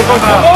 Come on.